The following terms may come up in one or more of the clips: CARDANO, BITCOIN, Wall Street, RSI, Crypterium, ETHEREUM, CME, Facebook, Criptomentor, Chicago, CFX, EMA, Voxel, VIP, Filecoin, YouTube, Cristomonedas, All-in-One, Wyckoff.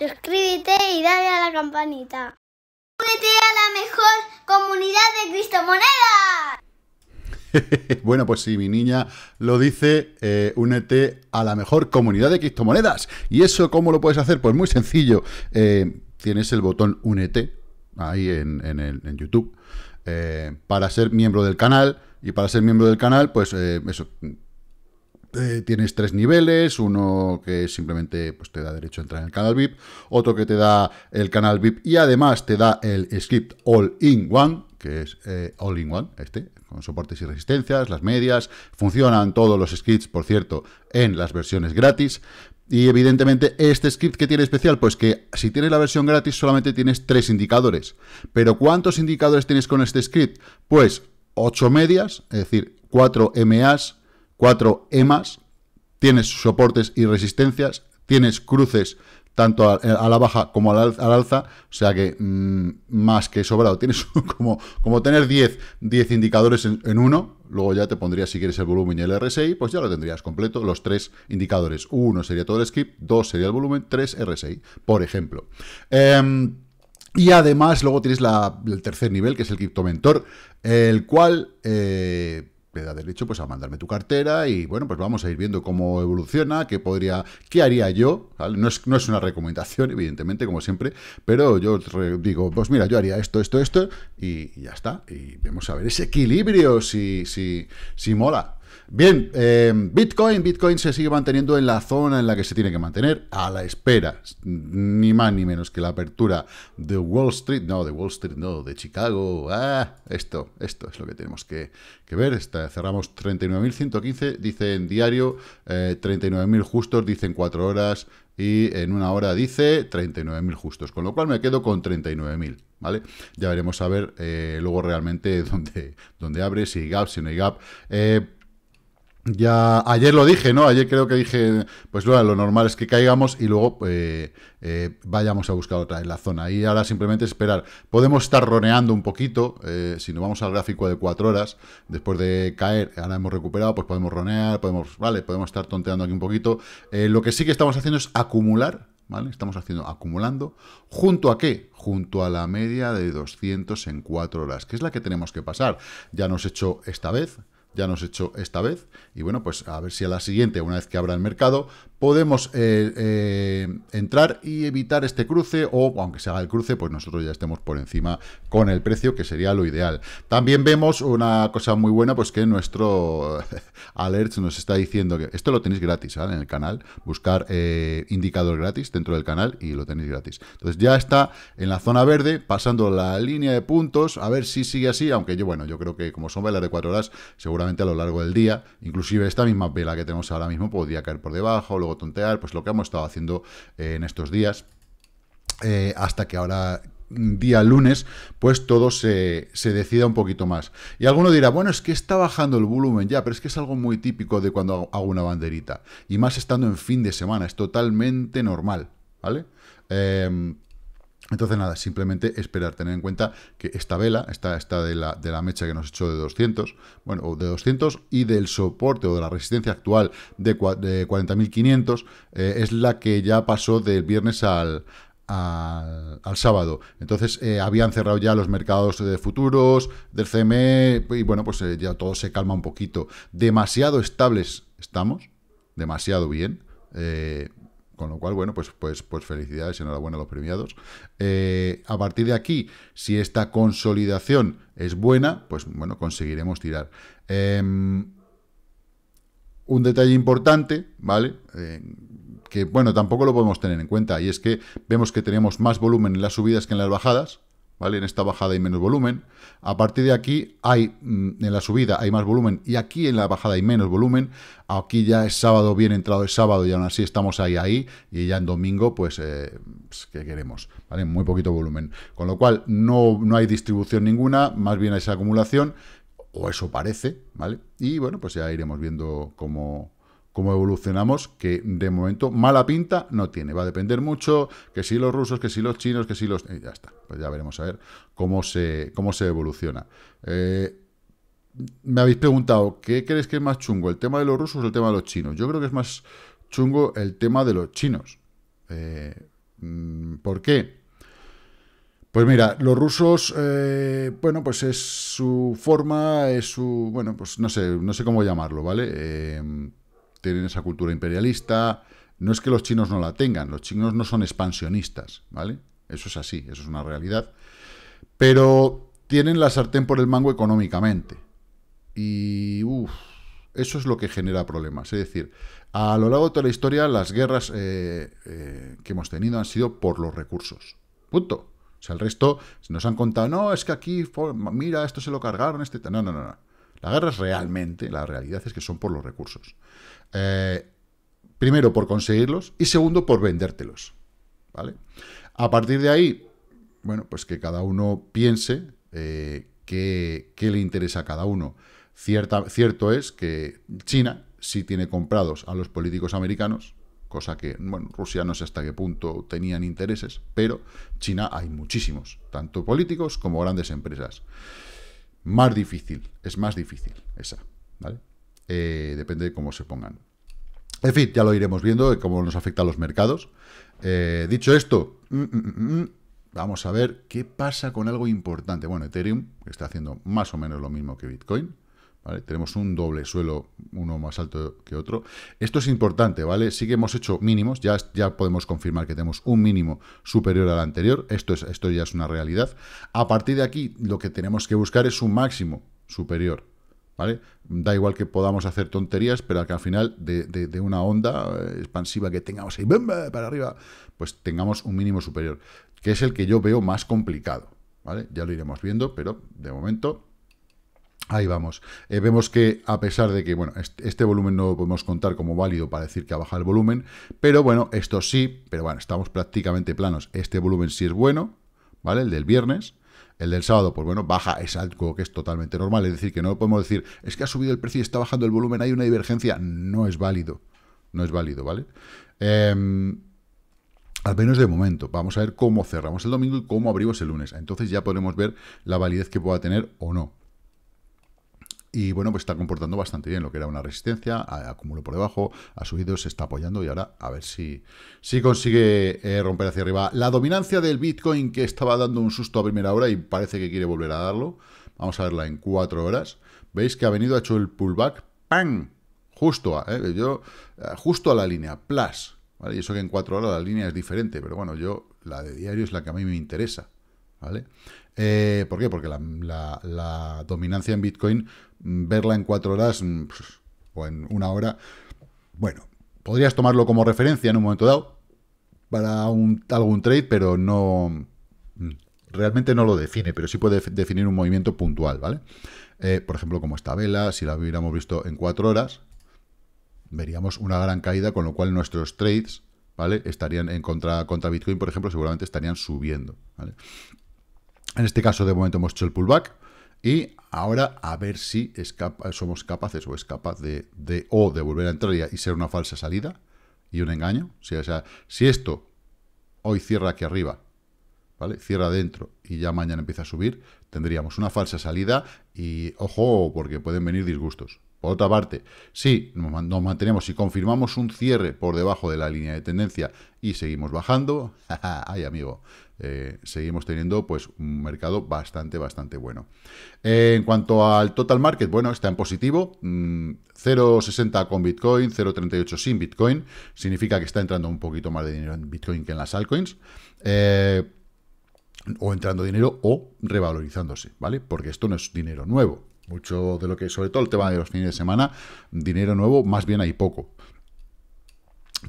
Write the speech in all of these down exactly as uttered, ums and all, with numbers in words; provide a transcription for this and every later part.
Suscríbete y dale a la campanita. ¡Únete a la mejor comunidad de Cristomonedas! Bueno, pues sí, mi niña lo dice, eh, únete a la mejor comunidad de Cristomonedas. ¿Y eso cómo lo puedes hacer? Pues muy sencillo. Eh, tienes el botón únete ahí en, en, el, en YouTube eh, para ser miembro del canal. Y para ser miembro del canal, pues eh, eso... Eh, tienes tres niveles, uno que simplemente pues, te da derecho a entrar en el canal V I P, otro que te da el canal V I P y además te da el script All-in-One, que es eh, All-in-One, este, con soportes y resistencias, las medias, funcionan todos los scripts, por cierto, en las versiones gratis. Y evidentemente este script que tiene especial, pues que si tienes la versión gratis solamente tienes tres indicadores. Pero ¿cuántos indicadores tienes con este script? Pues ocho medias, es decir, cuatro M As, cuatro E M As, tienes soportes y resistencias, tienes cruces tanto a, a la baja como al alza, o sea que mmm, más que sobrado, tienes como, como tener diez, diez indicadores en, en uno, luego ya te pondrías si quieres el volumen y el R S I, pues ya lo tendrías completo, los tres indicadores, uno sería todo el script, dos sería el volumen, tres R S I, por ejemplo. Eh, y además luego tienes la, el tercer nivel, que es el criptomentor, el cual... Eh, te da derecho pues a mandarme tu cartera y bueno, pues vamos a ir viendo cómo evoluciona, qué podría, qué haría yo, ¿vale? No es, no es una recomendación, evidentemente, como siempre, pero yo digo, pues mira, yo haría esto, esto, esto, y, y ya está, y vamos a ver ese equilibrio, si, si, si mola. Bien, eh, Bitcoin, Bitcoin se sigue manteniendo en la zona en la que se tiene que mantener, a la espera, ni más ni menos que la apertura de Wall Street, no, de Wall Street, no, de Chicago, ah, esto, esto es lo que tenemos que, que ver. Está, cerramos treinta y nueve mil ciento quince, dicen diario, eh, treinta y nueve mil justos, dicen cuatro horas, y en una hora dice treinta y nueve mil justos, con lo cual me quedo con treinta y nueve mil, ¿vale? Ya veremos a ver eh, luego realmente dónde, dónde abre, si hay gap, si no hay gap, eh, ya ayer lo dije, ¿no? Ayer creo que dije, pues bueno, lo normal es que caigamos y luego eh, eh, vayamos a buscar otra vez la zona. Y ahora simplemente esperar. Podemos estar roneando un poquito. Eh, si nos vamos al gráfico de cuatro horas, después de caer, ahora hemos recuperado, pues podemos ronear, podemos, vale, podemos estar tonteando aquí un poquito. Eh, lo que sí que estamos haciendo es acumular, ¿vale? Estamos haciendo acumulando. ¿Junto a qué? Junto a la media de doscientos en cuatro horas, que es la que tenemos que pasar. Ya nos he hecho esta vez. Ya nos he hecho esta vez, y bueno, pues a ver si a la siguiente, una vez que abra el mercado, podemos eh, eh, entrar y evitar este cruce, o aunque se haga el cruce, pues nosotros ya estemos por encima con el precio, que sería lo ideal. También vemos una cosa muy buena, pues que nuestro alert nos está diciendo que esto lo tenéis gratis, ¿vale? En el canal, buscar eh, indicador gratis dentro del canal y lo tenéis gratis. Entonces ya está en la zona verde, pasando la línea de puntos, a ver si sigue así, aunque yo, bueno, yo creo que como son velas de cuatro horas, seguro a lo largo del día, inclusive esta misma vela que tenemos ahora mismo podría caer por debajo, luego tontear, pues lo que hemos estado haciendo eh, en estos días, eh, hasta que ahora, día lunes, pues todo se, se decida un poquito más. Y alguno dirá, bueno, es que está bajando el volumen ya, pero es que es algo muy típico de cuando hago una banderita, y más estando en fin de semana, es totalmente normal, ¿vale? Eh, Entonces, nada, simplemente esperar, tener en cuenta que esta vela, esta, esta de, la, de la mecha que nos echó de doscientos, bueno, o de doscientos, y del soporte o de la resistencia actual de, de cuarenta mil quinientos, eh, es la que ya pasó del viernes al... Al, al sábado. Entonces eh, habían cerrado ya los mercados de futuros, del C M E, y bueno, pues eh, ya todo se calma un poquito. Demasiado estables estamos, demasiado bien, eh... Con lo cual, bueno, pues, pues, pues felicidades, enhorabuena a los premiados. Eh, a partir de aquí, si esta consolidación es buena, pues bueno, conseguiremos tirar. Eh, un detalle importante, ¿vale? Eh, que bueno, tampoco lo podemos tener en cuenta, y es que vemos que tenemos más volumen en las subidas que en las bajadas, ¿vale? En esta bajada hay menos volumen. A partir de aquí, hay en la subida hay más volumen, y aquí en la bajada hay menos volumen. Aquí ya es sábado, bien entrado es sábado, y aún así estamos ahí, ahí, y ya en domingo, pues, eh, pues ¿qué queremos? ¿Vale? Muy poquito volumen. Con lo cual, no, no hay distribución ninguna, más bien es acumulación, o eso parece, ¿vale? Y bueno, pues ya iremos viendo cómo... Como evolucionamos, que de momento mala pinta no tiene. Va a depender mucho, que si los rusos, que si los chinos, que si los... Eh, ya está, pues ya veremos a ver cómo se, cómo se evoluciona. Eh, me habéis preguntado, ¿qué crees que es más chungo, el tema de los rusos o el tema de los chinos? Yo creo que es más chungo el tema de los chinos. Eh, ¿Por qué? Pues mira, los rusos, eh, bueno, pues es su forma, es su... Bueno, pues no sé, no sé cómo llamarlo, ¿vale? Eh, tienen esa cultura imperialista. No es que los chinos no la tengan, los chinos no son expansionistas, ¿vale? Eso es así, eso es una realidad. Pero tienen la sartén por el mango económicamente. Y uff, eso es lo que genera problemas. Es decir, a lo largo de toda la historia, las guerras eh, eh, que hemos tenido han sido por los recursos. Punto. O sea, el resto nos han contado, no, es que aquí, mira, esto se lo cargaron, este... No, no, no, no. Las guerras realmente, la realidad es que son por los recursos. Eh, primero, por conseguirlos, y segundo, por vendértelos, ¿vale? A partir de ahí, bueno, pues que cada uno piense eh, qué le interesa a cada uno. Cierta, cierto es que China sí tiene comprados a los políticos americanos, cosa que, bueno, Rusia no sé hasta qué punto tenían intereses, pero China hay muchísimos, tanto políticos como grandes empresas. Más difícil, es más difícil esa, ¿vale? Eh, depende de cómo se pongan. En fin, ya lo iremos viendo, de cómo nos afecta a los mercados. Eh, dicho esto, mm, mm, mm, vamos a ver qué pasa con algo importante. Bueno, Ethereum, que está haciendo más o menos lo mismo que Bitcoin, ¿vale? Tenemos un doble suelo, uno más alto que otro. Esto es importante, ¿vale? Sí que hemos hecho mínimos, ya, ya podemos confirmar que tenemos un mínimo superior al anterior. Esto, es, esto ya es una realidad. A partir de aquí, lo que tenemos que buscar es un máximo superior, ¿vale? Da igual que podamos hacer tonterías, pero que al final de, de, de una onda expansiva que tengamos ahí, para arriba, pues tengamos un mínimo superior, que es el que yo veo más complicado, ¿vale? Ya lo iremos viendo, pero de momento... Ahí vamos. Eh, vemos que a pesar de que, bueno, este, este volumen no lo podemos contar como válido para decir que ha bajado el volumen, pero bueno, esto sí, pero bueno, estamos prácticamente planos. Este volumen sí es bueno, ¿vale? El del viernes. El del sábado, pues bueno, baja, es algo que es totalmente normal. Es decir, que no podemos decir, es que ha subido el precio y está bajando el volumen, hay una divergencia. No es válido. No es válido, ¿vale? Eh, Al menos de momento. Vamos a ver cómo cerramos el domingo y cómo abrimos el lunes. Entonces ya podremos ver la validez que pueda tener o no. Y bueno, pues está comportando bastante bien lo que era una resistencia, acumulo por debajo, ha subido, se está apoyando y ahora a ver si, si consigue eh, romper hacia arriba. La dominancia del Bitcoin que estaba dando un susto a primera hora y parece que quiere volver a darlo. Vamos a verla en cuatro horas. Veis que ha venido, ha hecho el pullback, ¡pam! Justo a, eh, yo, justo a la línea, plus. ¿Vale? Y eso que en cuatro horas la línea es diferente, pero bueno, yo la de diario es la que a mí me interesa. ¿Vale? Eh, ¿Por qué? Porque la, la, la dominancia en Bitcoin, verla en cuatro horas o en una hora, bueno, podrías tomarlo como referencia en un momento dado para un, algún trade, pero no, realmente no lo define, pero sí puede definir un movimiento puntual, ¿vale? Eh, por ejemplo, como esta vela, si la hubiéramos visto en cuatro horas, veríamos una gran caída, con lo cual nuestros trades, ¿vale?, estarían en contra, contra Bitcoin, por ejemplo, seguramente estarían subiendo, ¿vale? En este caso, de momento, hemos hecho el pullback y ahora a ver si es capa, somos capaces o es capaz de, de, o de volver a entrar y, y ser una falsa salida y un engaño. Si, o sea, si esto hoy cierra aquí arriba, ¿vale?, cierra adentro y ya mañana empieza a subir, tendríamos una falsa salida y, ojo, porque pueden venir disgustos. Por otra parte, si nos mantenemos, si confirmamos un cierre por debajo de la línea de tendencia y seguimos bajando, ay amigo, eh, seguimos teniendo pues un mercado bastante, bastante bueno. Eh, en cuanto al total market, bueno, está en positivo, mmm, cero coma sesenta con Bitcoin, cero coma treinta y ocho sin Bitcoin, significa que está entrando un poquito más de dinero en Bitcoin que en las altcoins, eh, o entrando dinero o revalorizándose, ¿vale? Porque esto no es dinero nuevo. Mucho de lo que, sobre todo el tema de los fines de semana, dinero nuevo, más bien hay poco.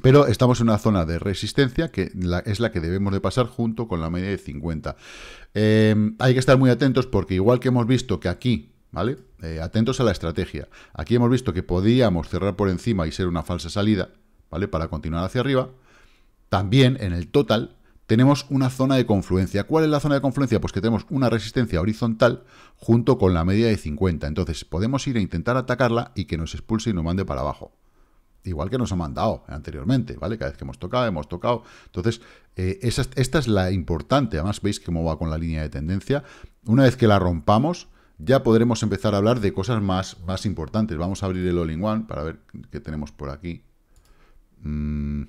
Pero estamos en una zona de resistencia que la, es la que debemos de pasar junto con la media de cincuenta. Eh, hay que estar muy atentos porque igual que hemos visto que aquí, ¿vale? Eh, atentos a la estrategia. Aquí hemos visto que podíamos cerrar por encima y ser una falsa salida, ¿vale?, para continuar hacia arriba. También en el total tenemos una zona de confluencia. ¿Cuál es la zona de confluencia? Pues que tenemos una resistencia horizontal junto con la media de cincuenta. Entonces, podemos ir a intentar atacarla y que nos expulse y nos mande para abajo. Igual que nos ha mandado anteriormente, ¿vale? Cada vez que hemos tocado, hemos tocado. Entonces, eh, esa, esta es la importante. Además, veis cómo va con la línea de tendencia. Una vez que la rompamos, ya podremos empezar a hablar de cosas más, más importantes. Vamos a abrir el All-in-One para ver qué tenemos por aquí. Mm,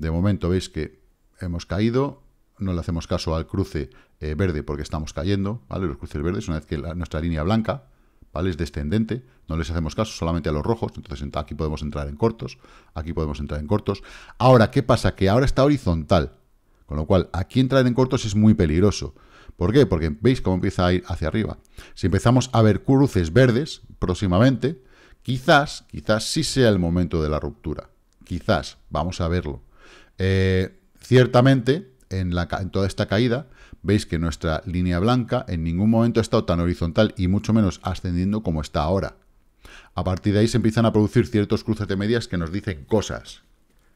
de momento, veis que hemos caído, no le hacemos caso al cruce eh, verde porque estamos cayendo, ¿vale? Los cruces verdes, una vez que la, nuestra línea blanca, ¿vale?, es descendente, no les hacemos caso, solamente a los rojos. Entonces aquí podemos entrar en cortos, aquí podemos entrar en cortos. Ahora, ¿qué pasa? Que ahora está horizontal, con lo cual aquí entrar en cortos es muy peligroso. ¿Por qué? Porque veis cómo empieza a ir hacia arriba. Si empezamos a ver cruces verdes próximamente, quizás, quizás sí sea el momento de la ruptura. Quizás, vamos a verlo. Eh, ciertamente, en, la, en toda esta caída, veis que nuestra línea blanca en ningún momento ha estado tan horizontal y mucho menos ascendiendo como está ahora. A partir de ahí se empiezan a producir ciertos cruces de medias que nos dicen cosas.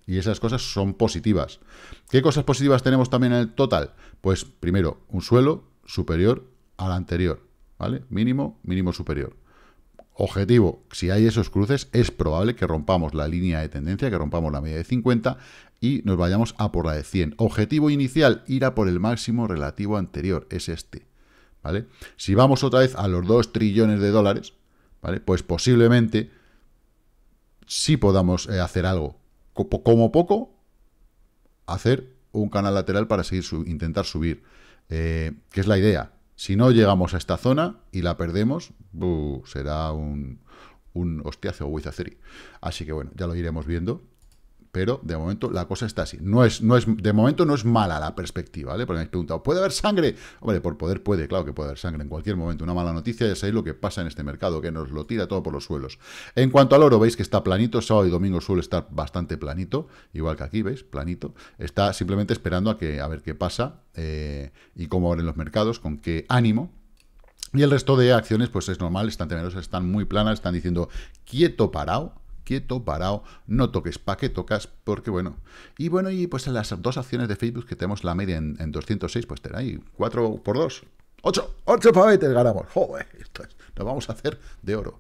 Y esas cosas son positivas. ¿Qué cosas positivas tenemos también en el total? Pues primero, un suelo superior al anterior, ¿vale? Mínimo, mínimo superior. Objetivo, si hay esos cruces, es probable que rompamos la línea de tendencia, que rompamos la media de cincuenta y nos vayamos a por la de cien. Objetivo inicial, ir a por el máximo relativo anterior, es este, ¿vale? Si vamos otra vez a los dos trillones de dólares, ¿vale?, pues posiblemente sí podamos eh, hacer algo. Como poco, hacer un canal lateral para seguir su, intentar subir, eh, que es la idea. Si no llegamos a esta zona y la perdemos, buh, será un, un hostiazo o wizazeri. Así que bueno, ya lo iremos viendo, pero de momento la cosa está así. No es, no es, de momento no es mala la perspectiva, ¿vale? Porque me habéis preguntado, ¿puede haber sangre? Hombre, por poder puede, claro que puede haber sangre en cualquier momento. Una mala noticia, ya sabéis lo que pasa en este mercado, que nos lo tira todo por los suelos. En cuanto al oro, veis que está planito, sábado y domingo suele estar bastante planito, igual que aquí, ¿veis? Planito. Está simplemente esperando a, que, a ver qué pasa eh, y cómo abren los mercados, con qué ánimo. Y el resto de acciones, pues es normal, están temerosas, están muy planas, están diciendo quieto, parado. Quieto, parado, no toques, ¿para qué tocas? Porque bueno, y bueno, y pues en las dos acciones de Facebook que tenemos la media en, en doscientos seis, pues ten ahí, cuatro por dos, ocho, ocho pavetes ganamos, joder, esto es, nos vamos a hacer de oro,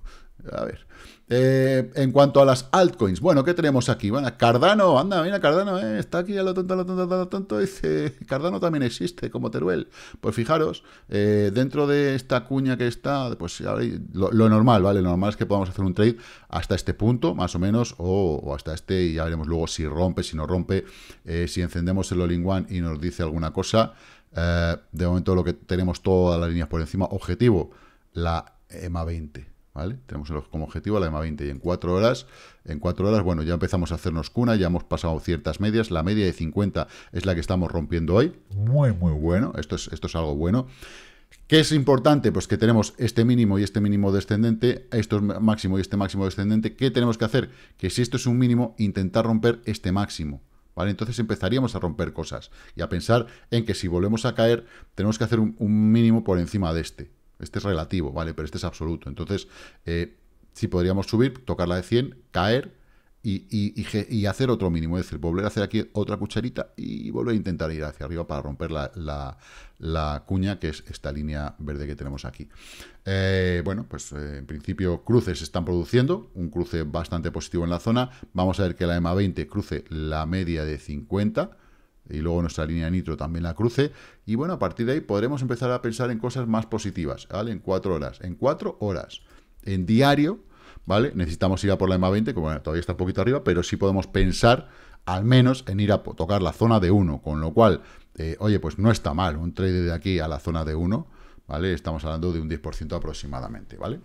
a ver, eh, en cuanto a las altcoins, bueno, ¿qué tenemos aquí? Bueno, Cardano, anda, mira Cardano, eh, está aquí a lo tonto, a lo tonto, a lo tonto, dice, Cardano también existe, como Teruel, pues fijaros, eh, dentro de esta cuña que está, pues lo, lo normal, ¿vale? Lo normal es que podamos hacer un trade hasta este punto, más o menos, o, o hasta este, y ya veremos luego si rompe, si no rompe, eh, si encendemos el All-in-One y nos dice alguna cosa, eh, de momento lo que tenemos todas las líneas por encima, objetivo, la E M A veinte, ¿vale? Tenemos como objetivo la E M A veinte y en cuatro horas, en cuatro horas, bueno, ya empezamos a hacernos cuna, ya hemos pasado ciertas medias, la media de cincuenta es la que estamos rompiendo hoy, muy, muy bueno, esto es, esto es algo bueno. ¿Qué es importante? Pues que tenemos este mínimo y este mínimo descendente, estos máximo y este máximo descendente, ¿qué tenemos que hacer? Que si esto es un mínimo, intentar romper este máximo, ¿vale? Entonces empezaríamos a romper cosas y a pensar en que si volvemos a caer, tenemos que hacer un, un mínimo por encima de este. Este es relativo, ¿vale? Pero este es absoluto. Entonces, eh, sí podríamos subir, tocar la de cien, caer y, y, y, y hacer otro mínimo. Es decir, volver a hacer aquí otra cucharita y volver a intentar ir hacia arriba para romper la, la, la cuña, que es esta línea verde que tenemos aquí. Eh, bueno, pues eh, en principio cruces se están produciendo. Un cruce bastante positivo en la zona. Vamos a ver que la E M A veinte cruce la media de cincuenta. Y luego nuestra línea de nitro también la cruce. Y bueno, a partir de ahí podremos empezar a pensar en cosas más positivas, ¿vale? En cuatro horas. En cuatro horas. En diario, ¿vale? Necesitamos ir a por la E M A veinte, que bueno, todavía está un poquito arriba, pero sí podemos pensar al menos en ir a tocar la zona de uno. Con lo cual, eh, oye, pues no está mal un trade de aquí a la zona de uno, ¿vale? Estamos hablando de un diez por ciento aproximadamente, ¿vale?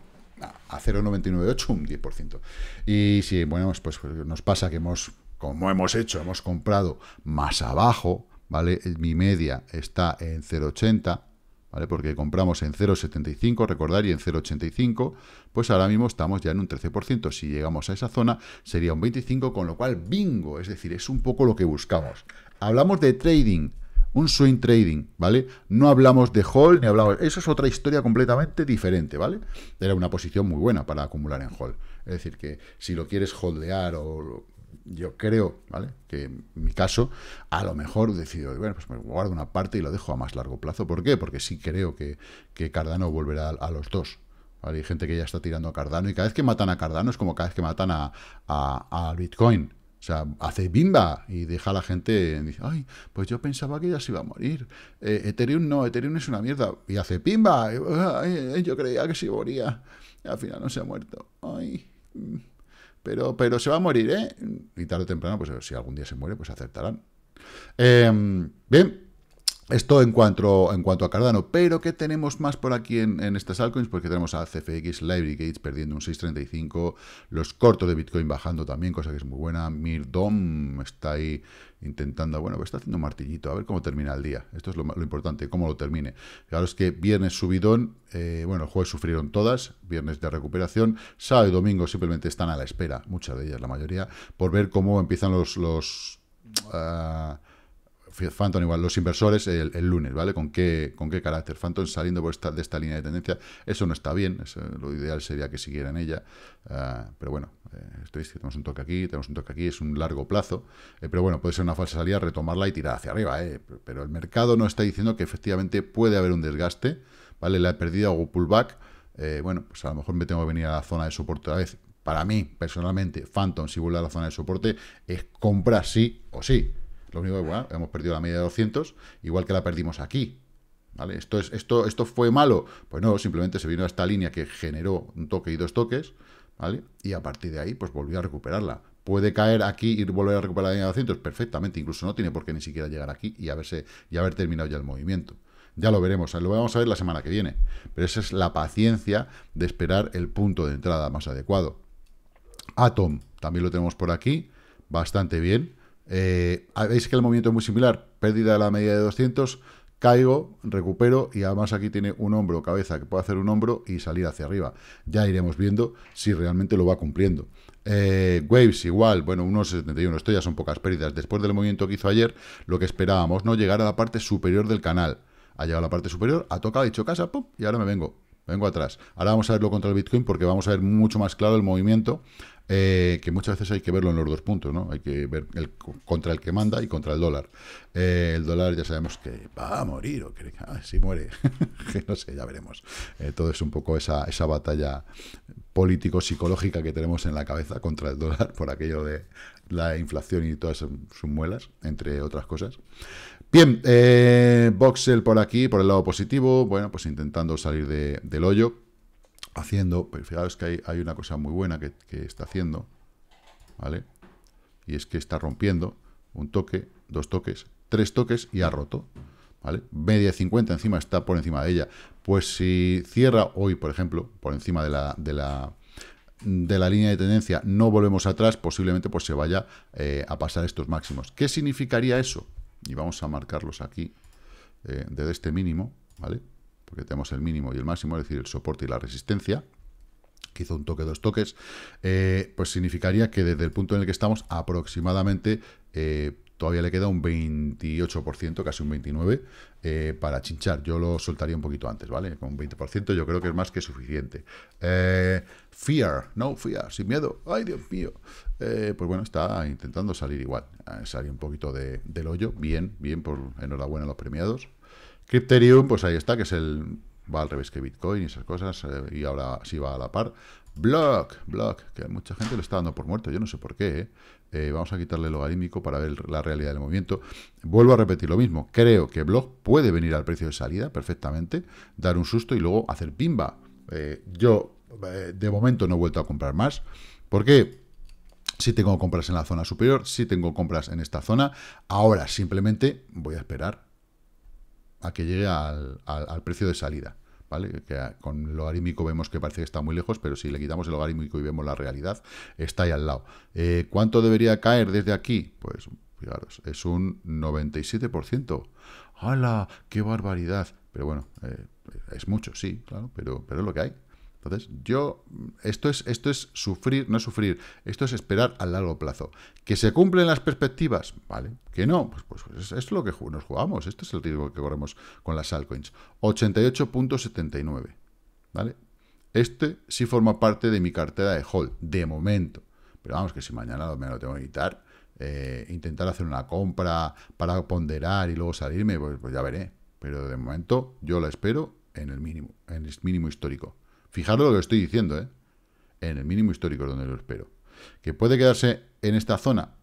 A cero coma novecientos noventa y ocho, un diez por ciento. Y sí, bueno, pues, pues nos pasa que hemos... Como hemos hecho, hemos comprado más abajo, ¿vale? Mi media está en cero coma ochenta, ¿vale? Porque compramos en cero coma setenta y cinco, recordar, y en cero coma ochenta y cinco, pues ahora mismo estamos ya en un trece por ciento. Si llegamos a esa zona, sería un veinticinco por ciento, con lo cual, bingo, es decir, es un poco lo que buscamos. Hablamos de trading, un swing trading, ¿vale? No hablamos de hold, ni hablamos... Eso es otra historia completamente diferente, ¿vale? Era una posición muy buena para acumular en hold. Es decir, que si lo quieres holdear o... Yo creo, ¿vale?, que en mi caso, a lo mejor decido, bueno, pues me guardo una parte y lo dejo a más largo plazo. ¿Por qué? Porque sí creo que, que Cardano volverá a, a los dos, ¿vale? Hay gente que ya está tirando a Cardano y cada vez que matan a Cardano es como cada vez que matan a, a, a Bitcoin. O sea, hace bimba y deja a la gente, dice, ay, pues yo pensaba que ya se iba a morir. Eh, Ethereum no, Ethereum es una mierda. Y hace bimba, ay, yo creía que se moría. Y al final no se ha muerto. Ay... Pero, pero se va a morir, ¿eh? Y tarde o temprano, pues si algún día se muere, pues acertarán. Eh, bien, esto en cuanto, en cuanto a Cardano. Pero ¿qué tenemos más por aquí en, en estas altcoins? Porque tenemos a C F X, LiveryGates perdiendo un seis coma treinta y cinco, los cortos de Bitcoin bajando también, cosa que es muy buena. Mirdom está ahí intentando, bueno, está haciendo un martillito, a ver cómo termina el día. Esto es lo, lo importante, cómo lo termine. Claro, es que viernes subidón, eh, bueno, el jueves sufrieron todas, viernes de recuperación, sábado y domingo simplemente están a la espera, muchas de ellas, la mayoría, por ver cómo empiezan los... los uh, Phantom igual, los inversores el, el lunes, ¿vale? ¿Con qué, con qué carácter? Phantom saliendo por esta, de esta línea de tendencia, eso no está bien, eso, lo ideal sería que siguieran ella, uh, pero bueno, eh, esto es que tenemos un toque aquí, tenemos un toque aquí, es un largo plazo, eh, pero bueno, puede ser una falsa salida, retomarla y tirar hacia arriba, ¿eh? Pero el mercado no está diciendo que efectivamente puede haber un desgaste, ¿vale? La pérdida o pullback, eh, bueno, pues a lo mejor me tengo que venir a la zona de soporte otra vez. Para mí, personalmente, Phantom, si vuelve a la zona de soporte, es compra sí o sí. Lo único que, bueno, hemos perdido la media de doscientos, igual que la perdimos aquí, ¿vale? ¿Esto, es, esto, ¿Esto fue malo? Pues no, simplemente se vino a esta línea que generó un toque y dos toques, ¿vale? Y a partir de ahí, pues volvió a recuperarla. ¿Puede caer aquí y volver a recuperar la media de doscientos? Perfectamente, incluso no tiene por qué ni siquiera llegar aquí y haberse, y haber terminado ya el movimiento. Ya lo veremos, lo vamos a ver la semana que viene. Pero esa es la paciencia de esperar el punto de entrada más adecuado. Atom, también lo tenemos por aquí, bastante bien. Eh, veis que el movimiento es muy similar, pérdida de la media de doscientos, caigo, recupero y además aquí tiene un hombro, cabeza, que puede hacer un hombro y salir hacia arriba. Ya iremos viendo si realmente lo va cumpliendo. Eh, Waves igual, bueno, uno setenta y uno, esto ya son pocas pérdidas. Después del movimiento que hizo ayer, lo que esperábamos, no llegar a la parte superior del canal. Ha llegado a la parte superior, ha tocado, ha hecho casa, pum, y ahora me vengo, me vengo atrás. Ahora vamos a verlo contra el Bitcoin porque vamos a ver mucho más claro el movimiento. Eh, que muchas veces hay que verlo en los dos puntos, ¿no? Hay que ver el, contra el que manda y contra el dólar. Eh, el dólar ya sabemos que va a morir, o que ah, si muere, que no sé, ya veremos. Eh, todo es un poco esa, esa batalla político-psicológica que tenemos en la cabeza contra el dólar por aquello de la inflación y todas sus muelas, entre otras cosas. Bien, eh, Voxel por aquí, por el lado positivo, bueno, pues intentando salir de, del hoyo. Haciendo, pero fijaos que hay, hay una cosa muy buena que, que está haciendo, ¿vale? Y es que está rompiendo un toque, dos toques, tres toques y ha roto, ¿vale? Media de cincuenta encima, está por encima de ella. Pues si cierra hoy, por ejemplo, por encima de la, de la, de la línea de tendencia, no volvemos atrás, posiblemente pues se vaya eh, a pasar estos máximos. ¿Qué significaría eso? Y vamos a marcarlos aquí, eh, desde este mínimo, ¿vale? Porque tenemos el mínimo y el máximo, es decir, el soporte y la resistencia, que hizo un toque, dos toques, eh, pues significaría que desde el punto en el que estamos aproximadamente eh, todavía le queda un veintiocho por ciento, casi un veintinueve por ciento, eh, para chinchar. Yo lo soltaría un poquito antes, ¿vale? Con un veinte por ciento yo creo que es más que suficiente. Eh, fear, no fear, sin miedo, ¡ay, Dios mío! Eh, pues bueno, está intentando salir igual, salir un poquito de, del hoyo, bien, bien, por enhorabuena a los premiados. Crypterium, pues ahí está, que es el... va al revés que Bitcoin y esas cosas, eh, y ahora sí va a la par. Block, Block, que mucha gente lo está dando por muerto, yo no sé por qué, ¿eh? Eh, vamos a quitarle el logarítmico para ver la realidad del movimiento. Vuelvo a repetir lo mismo, creo que Block puede venir al precio de salida perfectamente, dar un susto y luego hacer pimba. Eh, yo, eh, de momento, no he vuelto a comprar más, porque... si tengo compras en la zona superior, si tengo compras en esta zona, ahora simplemente voy a esperar a que llegue al, al, al precio de salida, ¿vale? Que con el logarítmico vemos que parece que está muy lejos, pero si le quitamos el logarítmico y vemos la realidad, está ahí al lado. Eh, ¿Cuánto debería caer desde aquí? Pues, fijaros, es un noventa y siete por ciento. ¡Hala! ¡Qué barbaridad! Pero bueno, eh, es mucho, sí, claro, pero, pero es lo que hay. Entonces, yo, esto es, esto es sufrir, no sufrir, esto es esperar a largo plazo. ¿Que se cumplen las perspectivas? Vale. ¿Que no? Pues, pues esto es lo que nos jugamos, esto es el riesgo que corremos con las altcoins. ochenta y ocho coma setenta y nueve, ¿vale? Este sí forma parte de mi cartera de hold, de momento. Pero vamos, que si mañana me lo tengo que quitar, eh, intentar hacer una compra para ponderar y luego salirme, pues, pues ya veré. Pero de momento yo la espero en el mínimo, en el mínimo histórico. Fijaros lo que estoy diciendo, ¿eh? En el mínimo histórico es donde lo espero. ¿Que puede quedarse en esta zona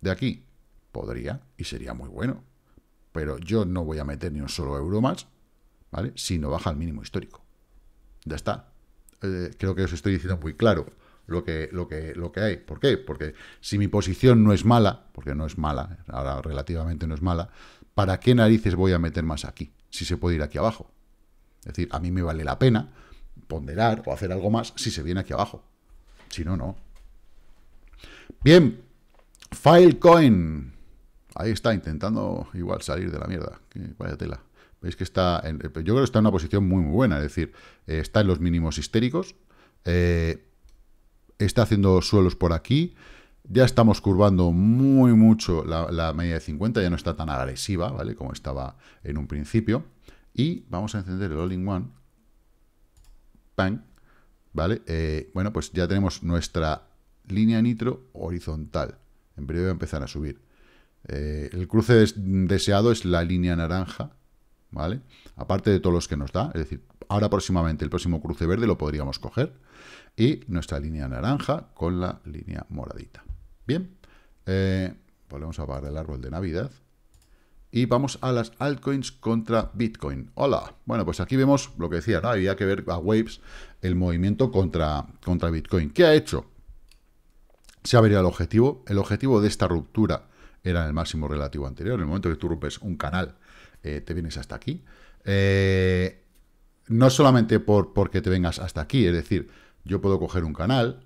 de aquí? Podría, y sería muy bueno. Pero yo no voy a meter ni un solo euro más, ¿vale? Si no baja al mínimo histórico. Ya está. Eh, creo que os estoy diciendo muy claro. lo que, lo que, lo que hay. ¿Por qué? Porque si mi posición no es mala, porque no es mala, ahora relativamente no es mala, ¿para qué narices voy a meter más aquí? Si se puede ir aquí abajo. Es decir, a mí me vale la pena ponderar o hacer algo más si se viene aquí abajo. Si no, no. Bien, Filecoin. Ahí está, intentando igual salir de la mierda. Vaya tela. Veis que está, en, yo creo que está en una posición muy, muy buena. Es decir, eh, está en los mínimos histéricos. Eh, está haciendo suelos por aquí. Ya estamos curvando muy mucho la, la media de cincuenta. Ya no está tan agresiva, ¿vale? Como estaba en un principio. Y vamos a encender el All-in-One. Bang. ¿Vale? Eh, bueno, pues ya tenemos nuestra línea nitro horizontal. En breve va a empezar a subir. Eh, el cruce des deseado es la línea naranja, ¿vale? Aparte de todos los que nos da, es decir, ahora próximamente el próximo cruce verde lo podríamos coger. Y nuestra línea naranja con la línea moradita. Bien, eh, volvemos a apagar el árbol de Navidad. Y vamos a las altcoins contra Bitcoin. Hola. Bueno, pues aquí vemos lo que decía, ¿no? Había que ver a Waves el movimiento contra, contra Bitcoin. ¿Qué ha hecho? Se ha averiado el objetivo. El objetivo de esta ruptura era el máximo relativo anterior. En el momento que tú rompes un canal, eh, te vienes hasta aquí. Eh, no solamente por, porque te vengas hasta aquí. Es decir, yo puedo coger un canal,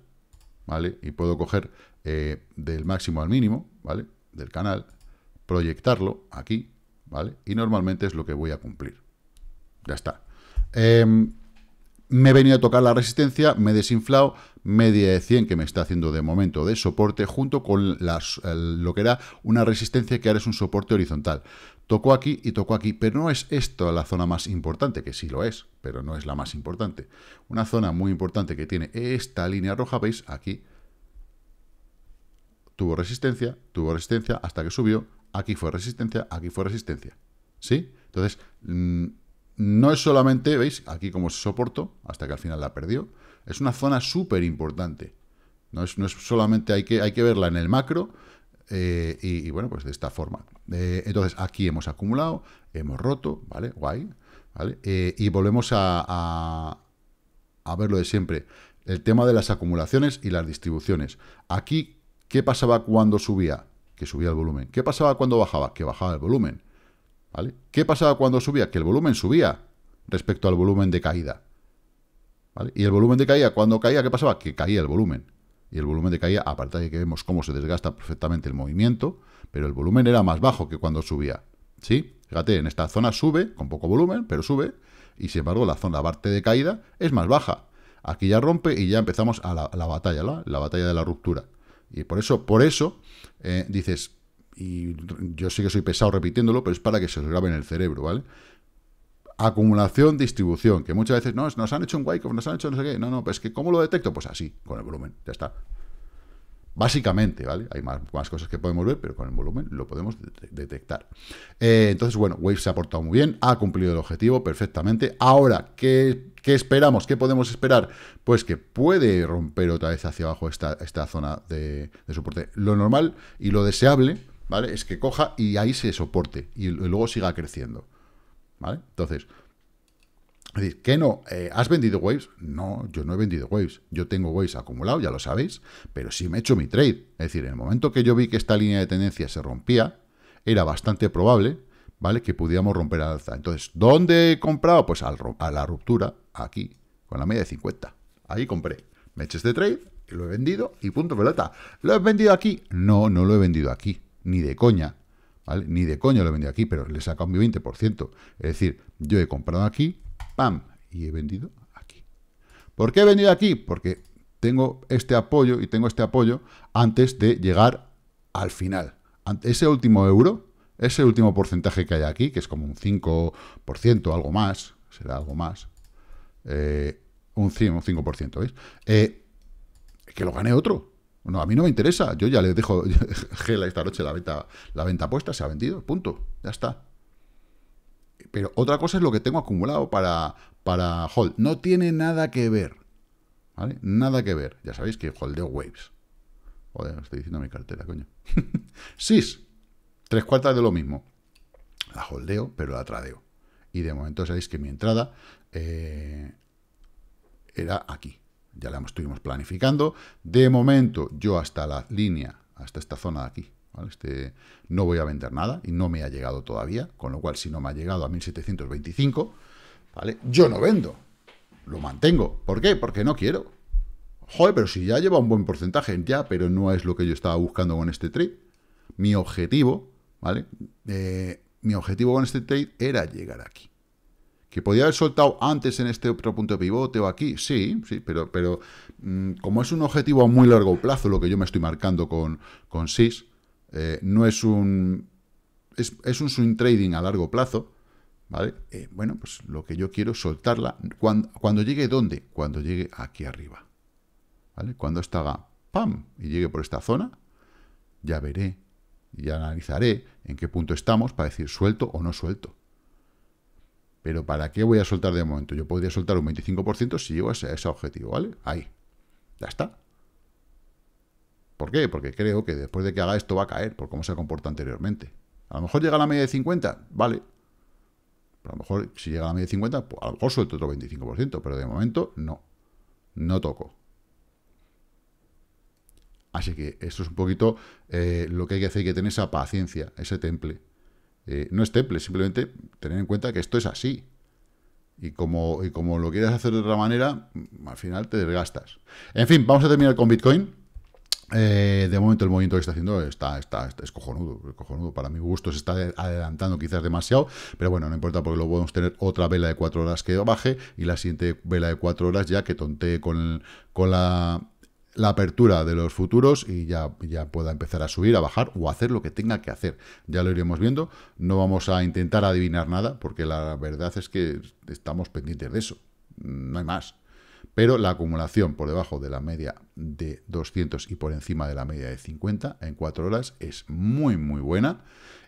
¿vale? Y puedo coger eh, del máximo al mínimo, ¿vale? Del canal, proyectarlo aquí, ¿vale? Y normalmente es lo que voy a cumplir. Ya está. Eh, me he venido a tocar la resistencia, me he desinflado, media de cien que me está haciendo de momento de soporte, junto con las, el, lo que era una resistencia que ahora es un soporte horizontal. Tocó aquí y tocó aquí, pero no es esto la zona más importante, que sí lo es, pero no es la más importante. Una zona muy importante que tiene esta línea roja, veis, aquí tuvo resistencia, tuvo resistencia hasta que subió, aquí fue resistencia, aquí fue resistencia, ¿sí? Entonces, mmm, no es solamente, veis, aquí como se soportó, hasta que al final la perdió. Es una zona súper importante. No es, no es solamente, hay que, hay que verla en el macro, eh, y, y bueno, pues de esta forma. Eh, entonces, aquí hemos acumulado, hemos roto, ¿vale? Guay, ¿vale? Eh, y volvemos a, a, a ver lo de siempre. El tema de las acumulaciones y las distribuciones. Aquí, ¿qué pasaba cuando subía? Que subía el volumen. ¿Qué pasaba cuando bajaba? Que bajaba el volumen, ¿vale? ¿Qué pasaba cuando subía? Que el volumen subía respecto al volumen de caída. ¿Vale? Y el volumen de caída, cuando caía, ¿qué pasaba? Que caía el volumen. Y el volumen de caída, aparte de que vemos cómo se desgasta perfectamente el movimiento, pero el volumen era más bajo que cuando subía, ¿sí? Fíjate, en esta zona sube, con poco volumen, pero sube, y sin embargo la zona parte de caída es más baja. Aquí ya rompe y ya empezamos a la, la batalla, ¿la? la batalla de la ruptura. Y por eso, por eso, eh, dices, y yo sé que soy pesado repitiéndolo, pero es para que se os grabe en el cerebro, ¿vale? Acumulación, distribución, que muchas veces no, nos han hecho un Wyckoff, nos han hecho no sé qué, no, no, pues que ¿cómo lo detecto? Pues así, con el volumen, ya está. Básicamente, ¿vale? Hay más, más cosas que podemos ver, pero con el volumen lo podemos de detectar. Eh, entonces, bueno, Waves se ha portado muy bien, ha cumplido el objetivo perfectamente. Ahora, ¿qué, qué esperamos? ¿Qué podemos esperar? Pues que puede romper otra vez hacia abajo esta, esta zona de, de soporte. Lo normal y lo deseable, ¿vale? Es que coja y ahí se soporte y, y luego siga creciendo. ¿Vale? Entonces, es decir, ¿qué no? Eh, ¿Has vendido Waves? No, yo no he vendido Waves. Yo tengo Waves acumulado, ya lo sabéis, pero sí me he hecho mi trade. Es decir, en el momento que yo vi que esta línea de tendencia se rompía, era bastante probable, ¿vale? Que pudiéramos romper al alza. Entonces, ¿dónde he comprado? Pues al, a la ruptura, aquí, con la media de cincuenta. Ahí compré. Me eché este trade, lo he vendido y punto pelota. ¿Lo he vendido aquí? No, no lo he vendido aquí, ni de coña. ¿Vale? Ni de coño lo he vendido aquí, pero le he sacado mi veinte por ciento. Es decir, yo he comprado aquí, ¡pam! Y he vendido aquí. ¿Por qué he vendido aquí? Porque tengo este apoyo y tengo este apoyo antes de llegar al final. Ese último euro, ese último porcentaje que hay aquí, que es como un cinco por ciento, algo más, será algo más, eh, un, cien, un cinco por ciento, ¿veis? Eh, que lo gané otro. No, a mí no me interesa. Yo ya le dejo esta noche la venta, la venta puesta, se ha vendido, punto. Ya está. Pero otra cosa es lo que tengo acumulado para, para hold. No tiene nada que ver. ¿Vale? Nada que ver. Ya sabéis que holdeo Waves. Joder, estoy diciendo mi cartera, coño. S I S. Tres cuartas de lo mismo. La holdeo, pero la tradeo. Y de momento sabéis que mi entrada eh, era aquí. ya la estuvimos planificando. De momento, yo hasta la línea, hasta esta zona de aquí, ¿vale? Este, no voy a vender nada y no me ha llegado todavía, con lo cual si no me ha llegado a mil setecientos veinticinco, ¿vale? Yo no vendo, lo mantengo. ¿Por qué? Porque no quiero. Joder, pero si ya lleva un buen porcentaje, ya, pero no es lo que yo estaba buscando con este trade. Mi objetivo, ¿vale? Eh, mi objetivo con este trade era llegar aquí. ¿Que podía haber soltado antes en este otro punto de pivote o aquí? Sí, sí, pero, pero mmm, como es un objetivo a muy largo plazo, lo que yo me estoy marcando con, con S I S, eh, no es un... Es, es un swing trading a largo plazo, ¿vale? Eh, bueno, pues lo que yo quiero es soltarla. Cuando, cuando llegue, ¿dónde? Cuando llegue aquí arriba, ¿vale? Cuando esta haga ¡pam! Y llegue por esta zona, ya veré y analizaré en qué punto estamos para decir suelto o no suelto. Pero ¿para qué voy a soltar de momento? Yo podría soltar un veinticinco por ciento si llego a ese, a ese objetivo, ¿vale? Ahí. Ya está. ¿Por qué? Porque creo que después de que haga esto va a caer, por cómo se comporta anteriormente. A lo mejor llega a la media de cincuenta, vale. Pero a lo mejor si llega a la media de cincuenta, pues a lo mejor suelto otro veinticinco por ciento, pero de momento no. No toco. Así que esto es un poquito eh, lo que hay que hacer, que tener esa paciencia, ese temple. Eh, no es temple, simplemente tener en cuenta que esto es así. Y como, y como lo quieras hacer de otra manera, al final te desgastas. En fin, vamos a terminar con Bitcoin. Eh, de momento el movimiento que está haciendo está, está, está es cojonudo, es cojonudo. Para mi gusto se está adelantando quizás demasiado, pero bueno, no importa porque luego podemos tener otra vela de cuatro horas que baje y la siguiente vela de cuatro horas ya que tontee con, el, con la... la apertura de los futuros y ya, ya pueda empezar a subir, a bajar o hacer lo que tenga que hacer. Ya lo iremos viendo. No vamos a intentar adivinar nada porque la verdad es que estamos pendientes de eso. No hay más. Pero la acumulación por debajo de la media de doscientos y por encima de la media de cincuenta en cuatro horas es muy, muy buena.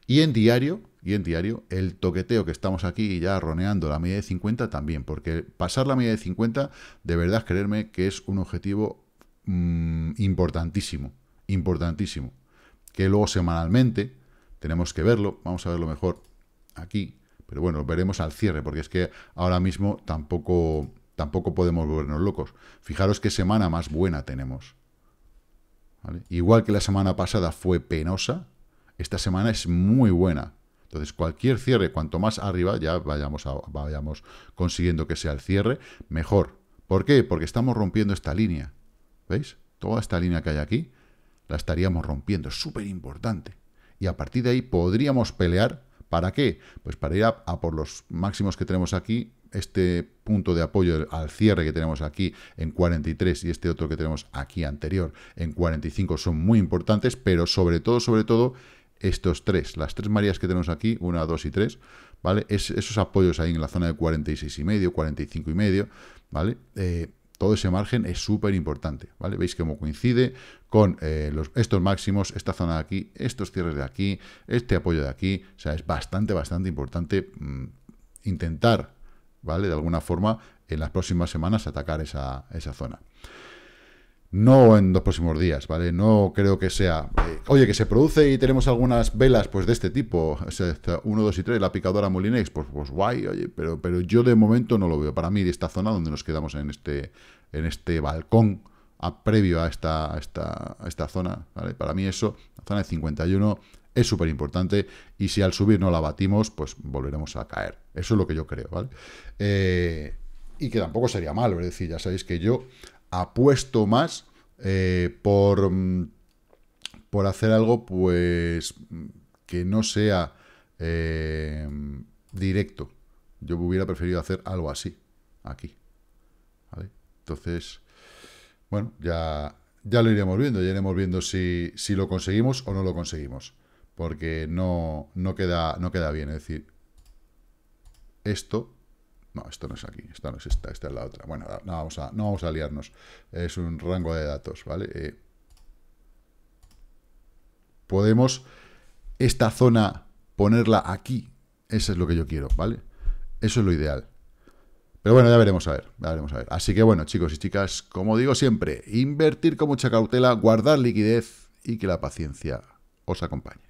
Y en diario, y en diario el toqueteo que estamos aquí ya roneando la media de cincuenta también. Porque pasar la media de cincuenta, de verdad, creerme que es un objetivo importantísimo, importantísimo, que luego semanalmente tenemos que verlo, vamos a verlo mejor aquí, pero bueno, veremos al cierre, porque es que ahora mismo tampoco, tampoco podemos volvernos locos. Fijaros qué semana más buena tenemos, ¿vale? Igual que la semana pasada fue penosa, esta semana es muy buena. Entonces, cualquier cierre, cuanto más arriba ya vayamos, a, vayamos consiguiendo que sea el cierre, mejor. ¿Por qué? Porque estamos rompiendo esta línea. ¿Veis? Toda esta línea que hay aquí la estaríamos rompiendo. Es súper importante. Y a partir de ahí podríamos pelear. ¿Para qué? Pues para ir a, a por los máximos que tenemos aquí. Este punto de apoyo al cierre que tenemos aquí en cuarenta y tres y este otro que tenemos aquí anterior en cuarenta y cinco son muy importantes. Pero sobre todo, sobre todo, estos tres. Las tres marías que tenemos aquí, una, dos y tres. ¿Vale? Es, esos apoyos ahí en la zona de cuarenta y seis y medio, cuarenta y cinco y medio. ¿Vale? Eh, Todo ese margen es súper importante, ¿vale? Veis cómo coincide con eh, los, estos máximos, esta zona de aquí, estos cierres de aquí, este apoyo de aquí. O sea, es bastante, bastante importante mmm, intentar, ¿vale? De alguna forma, en las próximas semanas atacar esa, esa zona. No en los próximos días, ¿vale? No creo que sea... Eh, oye, que se produce y tenemos algunas velas pues de este tipo. O sea, uno, dos y tres, la picadora Molinex, pues, pues guay, oye, pero, pero yo de momento no lo veo. Para mí, de esta zona donde nos quedamos en este, en este balcón a, previo a esta, a, esta, a esta zona, ¿vale? Para mí eso, la zona de cincuenta y uno es súper importante y si al subir no la batimos, pues volveremos a caer. Eso es lo que yo creo, ¿vale? Eh, y que tampoco sería malo, es decir, ya sabéis que yo... apuesto más eh, por, por hacer algo pues que no sea eh, directo. Yo hubiera preferido hacer algo así, aquí. ¿Vale? Entonces, bueno, ya, ya lo iremos viendo. Ya iremos viendo si, si lo conseguimos o no lo conseguimos. Porque no, no, queda, no queda bien. Es decir, esto... No, esto no es aquí, esta no es esta, esta es la otra. Bueno, no vamos a, no vamos a liarnos. Es un rango de datos, ¿vale? Eh, podemos esta zona ponerla aquí. Eso es lo que yo quiero, ¿vale? Eso es lo ideal. Pero bueno, ya veremos a ver, ya veremos a ver. Así que bueno, chicos y chicas, como digo siempre, invertir con mucha cautela, guardar liquidez y que la paciencia os acompañe.